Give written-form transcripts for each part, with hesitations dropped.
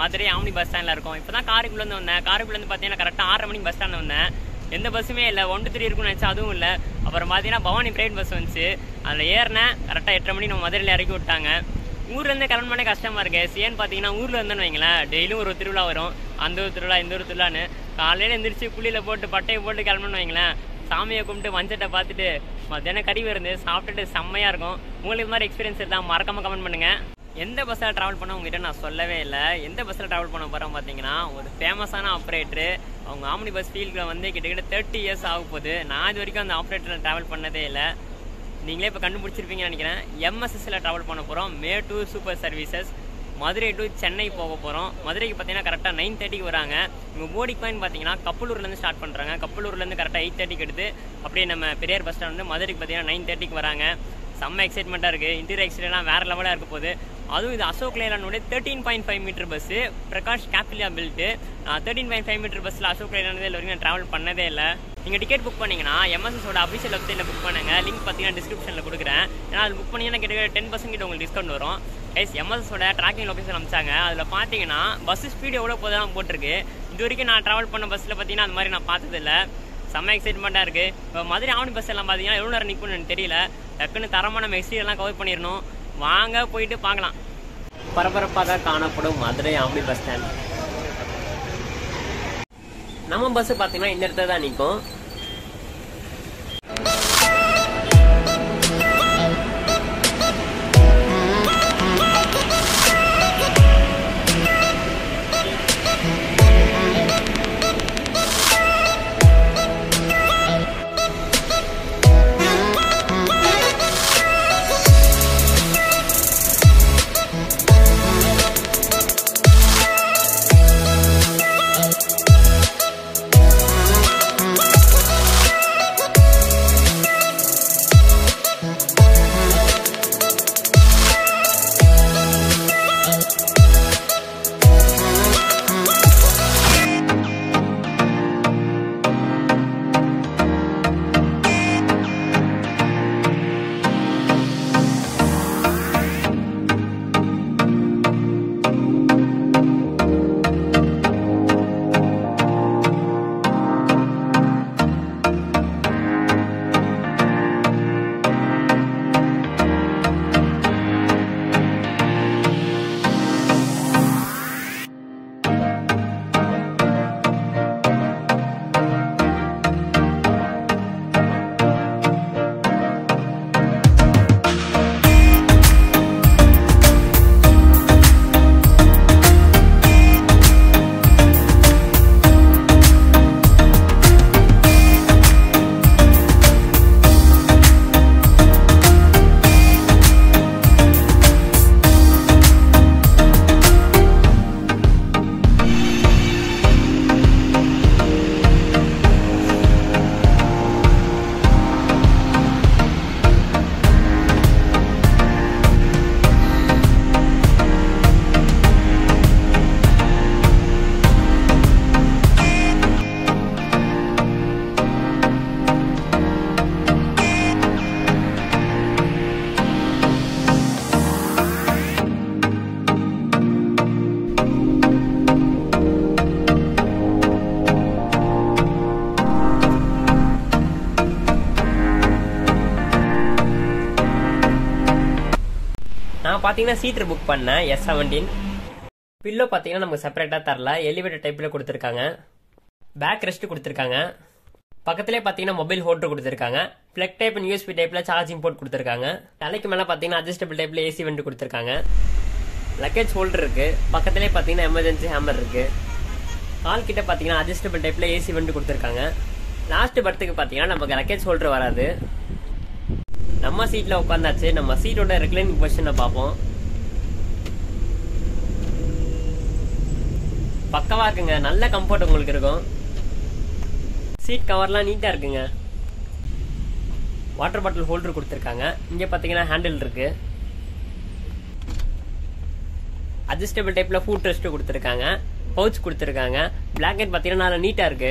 Madurai Amni bus stand la irukom ipo காருக்குள்ள வந்து வந்தேன் காருக்குள்ள வந்து பாத்தீங்கன்னா கரெக்ட்டா 6:30 மணிக்கு பஸ் ஸ்டாண்ட்ல வந்தேன் எந்த பஸ்மே இல்ல 1-3 இருக்குன்னு நினைச்சா அதுவும் இல்ல அப்புறம் பாத்தீங்கன்னா பவானி பிரைட் பஸ் வந்துச்சு அதுல ஏறنا கரெக்ட்டா 8:30 மணிக்கு நம்ம மதுரையில இறக்கி விட்டாங்க ஊர்ல இருந்து கரெண்ட் பண்ண கஷ்டமா இருக்கு ஏன் பாத்தீங்கன்னா ஊர்ல இருந்தேன்னு வைங்களா டெய்லி ஒரு திருவிழா வரும் அந்த ஒரு திருவிழா இந்த ஒரு திருவிழான்னு காலையில எந்திரச்சி குளியில போட்டு பட்டைய போட்டு கிளம்பணும்னு வைங்களா சாமியை கும்பிட்டு வஞ்சட்டை பார்த்துட்டு மத்தியான கறி விருந்து சாப்பிட்டுட்டு செம்மையா இருக்கும் உங்களுக்கு இந்த மாதிரி எக்ஸ்பீரியன்ஸ் இருந்தா மறக்காம கமெண்ட் பண்ணுங்க எந்த பஸ்ல டிராவல் பண்ண உங்ககிட்ட நான் சொல்லவே இல்ல எந்த பஸ்ல டிராவல் பண்ண போறோம் பாத்தீங்கன்னா ஒரு ஃபேமஸான ஆபரேட்டர் அவங்க ஆம்னி பஸ் ஃபீல்ட்ல வந்து கிட்டத்தட்ட 30 இயர்ஸ் ஆகும் போது நான் இது வரைக்கும் அந்த ஆபரேட்டர்ல டிராவல் பண்ணதே இல்ல நீங்களே இப்ப கண்டுபிடிச்சிருப்பீங்க நினைக்கிறேன் எம்எஸ்எஸ்ல டிராவல் பண்ண போறோம் Mettur super services Madurai to Chennai போக போறோம் மதுரைக்கு பாத்தீங்கன்னா கரெக்ட்டா 9:30 வராங்க இங்க போடி பாயிண்ட் பாத்தீங்கன்னா கப்பலூர்ல இருந்து ஸ்டார்ட் பண்றாங்க கப்பலூர்ல இருந்து கரெக்ட்டா 8:30 எடுத்து அப்படியே நம்ம பெரியார் பஸ் ஸ்டாண்ட் வந்து மதுரைக்கு பாத்தீங்கன்னா 9:30 வராங்க செம்ம எக்ஸைட்மெண்டா இருக்கு இன்டீரியர் எக்ஸ்டீரியர்லாம் வேற லெவலா இருக்க போகுது அதுவும் இது அசோக் லேலானோட 13.5 metre bus Prakash Capella built 13.5 metre பஸ்ல அசோக் லேலானது இது வரைக்கும் நான் டிராவல் பண்ணதே இல்லை நீங்க டிக்கெட் புக் பண்ணீங்கன்னா எம்எஸ்எஸோட அபிஷியல் வெப்சைட்ல புக் பண்ணுங்க லிங்க் பார்த்தீங்கன்னா டிஸ்கிரிப்ஷன்ல கொடுக்குறேன் ஏன்னா அது புக் பண்ணீங்கன்னா கிட்டத்தட்ட 10% கிட்ட உங்களுக்கு டிஸ்கவுண்ட் வரும் கைஸ் எம்எஸ்எஸோட ட்ராக்கிங் லொகேஷன் அனுப்பிச்சாங்க அதுல பாத்தீங்கன்னா பஸ் ஸ்பீடு எவ்வளோ போதான் போட்டிருக்கு இது வரைக்கும் நான் டிராவல் பண்ண பஸ்ல பார்த்தீங்கன்னா அந்த மாதிரி நான் பார்த்தது இல்லை செம்ம எக்ஸைட்மெண்ட்டாக இருக்குது இப்போ மதுரை ஆவணி பஸ் எல்லாம் பார்த்தீங்கன்னா எவ்வளோ நேரம் நிற்கும்னு எனக்கு தெரியல டக்குன்னு தரமான நம்ம எக்ஸ்டீரியர்லாம் கவர் பண்ணிடணும் வாங்க போயிட்டு பார்க்கலாம் பரபரப்பாக காணப்படும் மதுரை ஆவணி பஸ் ஸ்டாண்ட் நம்ம பஸ் பார்த்தீங்கன்னா இந்த இடத்துல தான் நிற்கும் பாத்தீங்கன்னா சீட்டர் புக் பண்ணேன் S17 பில்லோ பாத்தீங்கன்னா நமக்கு செப்பரேட்டா தரல எலிவேட்டர் டைப்ல கொடுத்திருக்காங்க பேக் ரெஸ்ட் கொடுத்திருக்காங்க பக்கத்திலே பாத்தீங்கன்னா மொபைல் ஹோல்டர் கொடுத்திருக்காங்க பிளக் டைப் அண்ட் USB டைப்ல சார்ஜிங் போர்ட் கொடுத்திருக்காங்க தலைக்கு மேல பாத்தீங்கன்னா அட்ஜஸ்டபிள் டைப்ல AC வென்ட் கொடுத்திருக்காங்க லக்கேஜ் ஹோல்டர் இருக்கு பக்கத்திலே பாத்தீங்கன்னா எமர்ஜென்சி ஹேமர் இருக்கு கால் கிட்ட பாத்தீங்கன்னா அட்ஜஸ்டபிள் டைப்ல AC வென்ட் கொடுத்திருக்காங்க லாஸ்ட் பர்த்துக்கு பாத்தீங்கன்னா நமக்கு லக்கேஜ் ஹோல்டர் வராது நம்ம சீட்ல உட்கார்ந்தாச்சு நம்ம சீட்டோட ரெக்ளைனிங் பொசிஷனை பார்ப்போம் பக்கவா இருக்குங்க நல்ல கம்ஃபர்ட் உங்களுக்கு இருக்கும் சீட் கவர்லாம் நீட்டா இருக்குங்க வாட்டர் பாட்டில் ஹோல்டர் கொடுத்திருக்காங்க இங்க பாத்தீங்கன்னா ஹேண்டில் இருக்கு adjustable type la foot rest kuduthirukanga pouch kuduthirukanga blanket pathina nalla neat ah irukku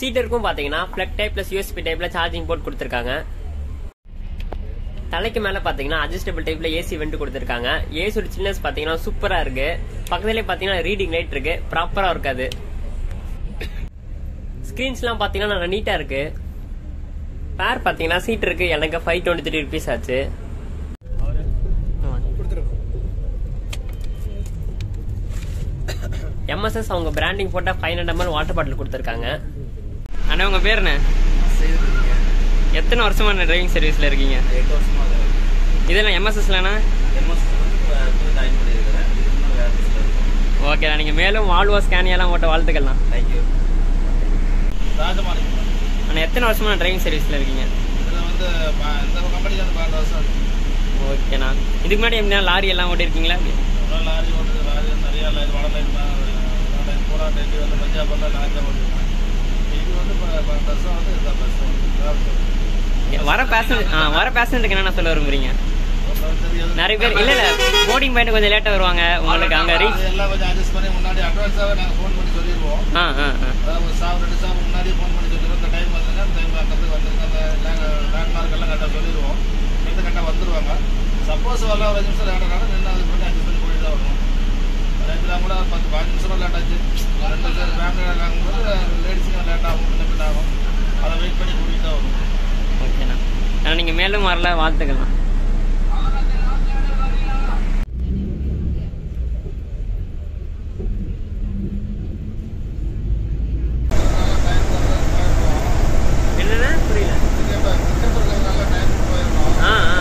seat irkum pathina plug type plus usb type la charging port kuduthirukanga தலைக்கு மேல பாத்தீங்கன்னா அட்ஜஸ்டபிள் டைப்ல AC vent கொடுத்திருக்காங்க AC ஒரு chillness பாத்தீங்கன்னா சூப்பரா இருக்கு பக்கத்துலயே பாத்தீங்கன்னா ரீடிங் லைட் இருக்கு ப்ராப்பரா இருக்காது ஸ்கிரீன்ஸ்லாம் பாத்தீங்கன்னா நல்லா நீட்டா இருக்கு பேர் பாத்தீங்கன்னா சீட் இருக்கு எனக்கு 523 ரூபீஸ் ஆச்சு MSS அவங்க பிராண்டிங் போட்ட 500 ml வாட்டர் பாட்டில் கொடுத்திருக்காங்க அண்ணா உங்க பேர் என்ன எத்தனை வருஷமா டிரைவிங் சர்வீஸ்ல இருக்கீங்க 8 வருஷமா இதெல்லாம் MSS லானா MSS வந்து டைம் பண்ணிருக்கேன் இன்னும் வேற டிஸ்ட்ரிக்ட் ஓகேடா நீங்க மேலும் Volvo Scania எல்லாம் ஓட்ட வாழ்த்துக்கலாம் थैंक यू ராஜமாணி انا எத்தனை வருஷமா டிரைவிங் சர்வீஸ்ல இருக்கீங்க இதெல்லாம் வந்து இந்த கம்பெனில இருந்து 12 வருஷம் ஓகேனா இதுக்கு முன்னாடி என்ன லாரி எல்லாம் ஓட்டி இருக்கீங்களா லாரி ஓட்டு லாரி நிறைய லாரி வடல நான் போரா டெல்லி வந்து பஞ்சாப்ல லாரி ஓட்டுறேன் இது வந்து பஸ் வந்து இந்த பஸ் வர பேசஞ்சருக்கு என்னன்னா சொல்ல விரும்புறீங்க நிறைய பேர் இல்ல இல்ல போர்டிங் பாயிண்ட் கொஞ்சம் லேட்டா வருவாங்க உங்களுக்கு அங்க ரீச் எல்லாம் கொஞ்சம் அட்ஜஸ்ட் பண்ணி முன்னாடி அட்வான்ஸாவே நாங்க ஃபோன் பண்ணி சொல்லிடுவோம் ஆ ஆ ஒரு சாவ ரெண்டு சாவ முன்னாடி ஃபோன் பண்ணி சொல்லிடுவோம் அந்த டைம் வந்தா அந்த டைம் வந்து வந்துருங்க அந்த லேண்ட் மார்க் எல்லாம் கரெக்ட்டா சொல்லிடுவோம் இந்த கரெக்ட்டா வந்துருவாங்க சப்போஸ் வர ஒரு நிமிஷம் லேட்டா ஆனா என்ன அது பண்ணி அட்ஜஸ்ட் பண்ணி போயிடுதா வரணும் டைம்ல கூட 10 15 நிமிஷம் லேட்டா ஆச்சு ரெண்டு சார் ஃபேமிலியா இருக்கும்போது லேடிஸ்ங்க லேட்டா ஆகும் ஆகும் அத வெயிட் பண்ணி போயிடுதா வரணும் ஓகேனா நான் நீங்க மேலும் வரல வாழ்த்துக்கலாம் என்னன்னா புரியல ஆ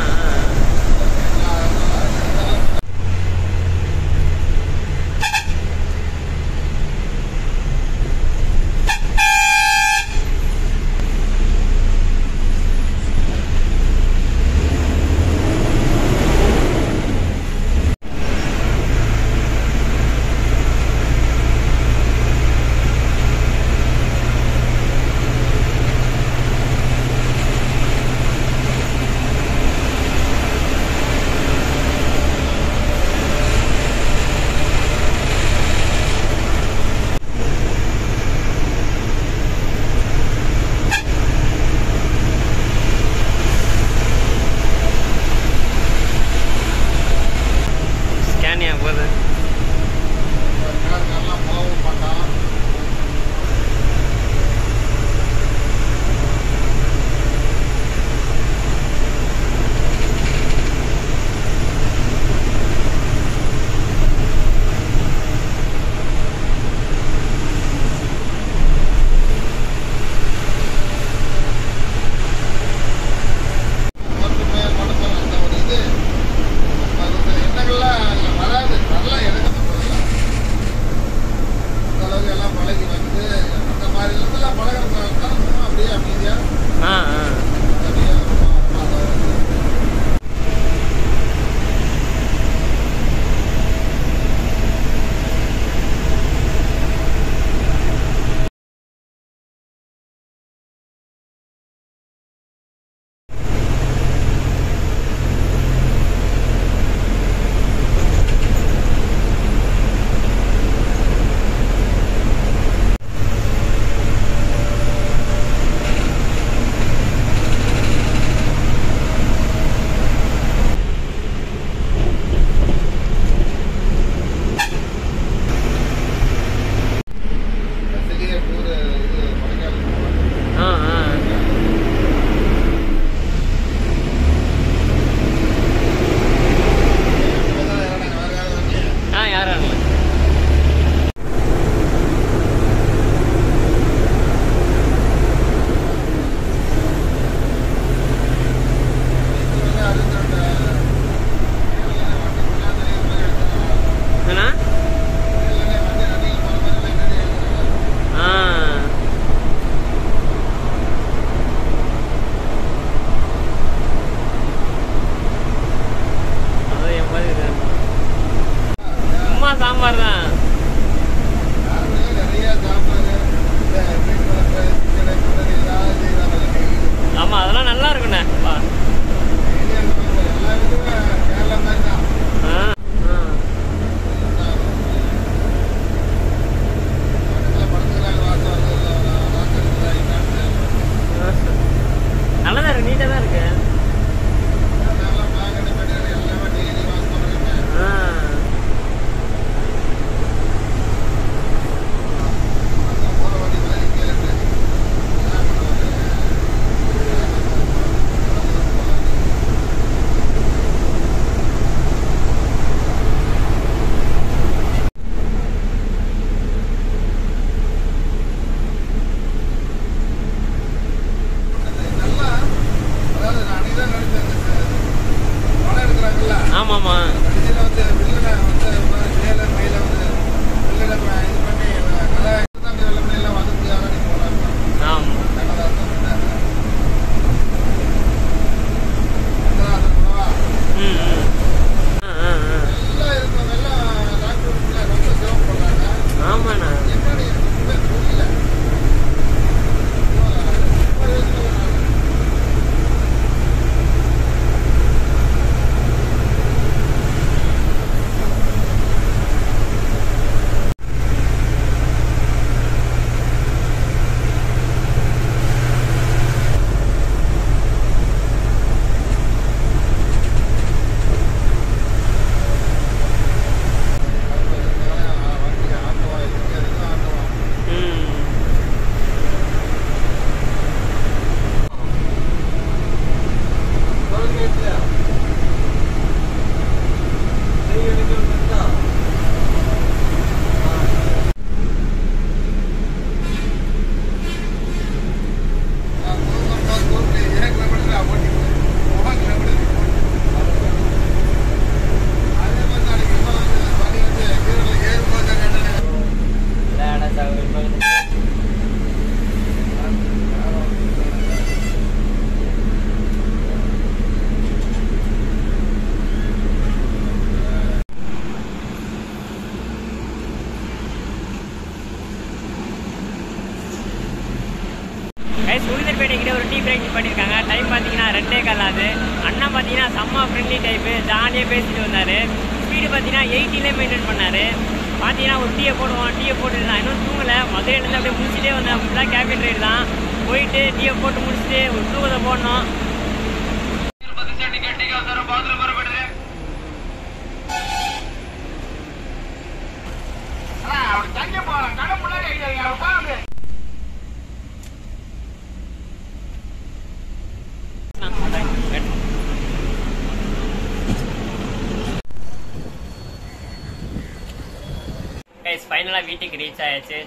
ஆ Finally, we reached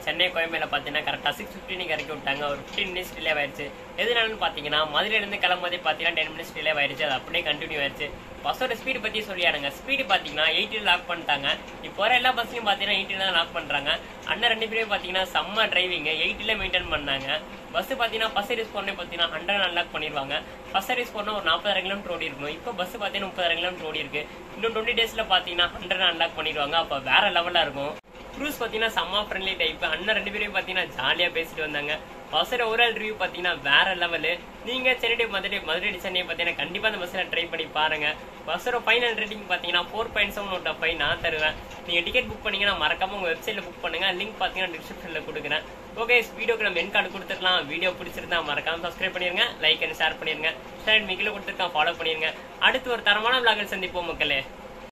Chennai Coimbatore pathina correct 6:15 ku irukku vittaanga or 15 minutes delay ஆயிருச்சு எதுனாலன்னு பாத்தீங்கன்னா மதுரையில இருந்து கிளம்பும்போது பாத்தீங்கன்னா 10 minutes delay ஆயிருச்சு அது அப்படியே கண்டினியூ ஆயிருச்சு பஸ்ஸோட ஸ்பீட் பத்தி சொல்லியானுங்க ஸ்பீட் பாத்தீங்கன்னா 80 லாக் பண்ணிட்டாங்க இப்போ எல்லா பஸ்லயும் பாத்தீங்கன்னா 80 தான் லாக் பண்றாங்க அண்ணா ரெண்டு பேரும் பாத்தீங்கன்னா செம்ம டிரைவிங் 80 ல மெயின்டெய்ன் பண்ணாங்க பஸ் பாத்தீங்கன்னா பஸ் ரேஸ் போறனே பாத்தீங்கன்னா 100 அன்லாக் பண்ணிடுவாங்க பஸ் ரேஸ் போறனா ஒரு 40 கிலோமீட்டர் ரோடி இருக்கும் இப்போ பஸ் பாத்தீங்கன்னா 30 கிலோமீட்டர் ரோடி இருக்கு இன்னும் 20 டேஸ்ல பாத்தீங்கன்னா 100 அன்லாக் பண்ணிடுவாங்க அப்ப வேற லெவலா இருக்கும் Cruise pathina sama friendly type anna rendu perum pathina jolly ah pesitu vandanga bus overall review pathina vera level neenga Chennai Madurai destination pathina kandipa andha bus la try panni paarenga bus oda final rating pathina 4.7 out of 5 na tharuven neenga ticket book panningana marakama unga website la book pannunga link pathina description la kudukuren okay guys video ku nam end card kuduthiralam video pidichirundha marakama subscribe pannirunga like and share pannirunga share mikila kuduthirukka follow pannirunga adutha or tharamana vlog la sandipom makkale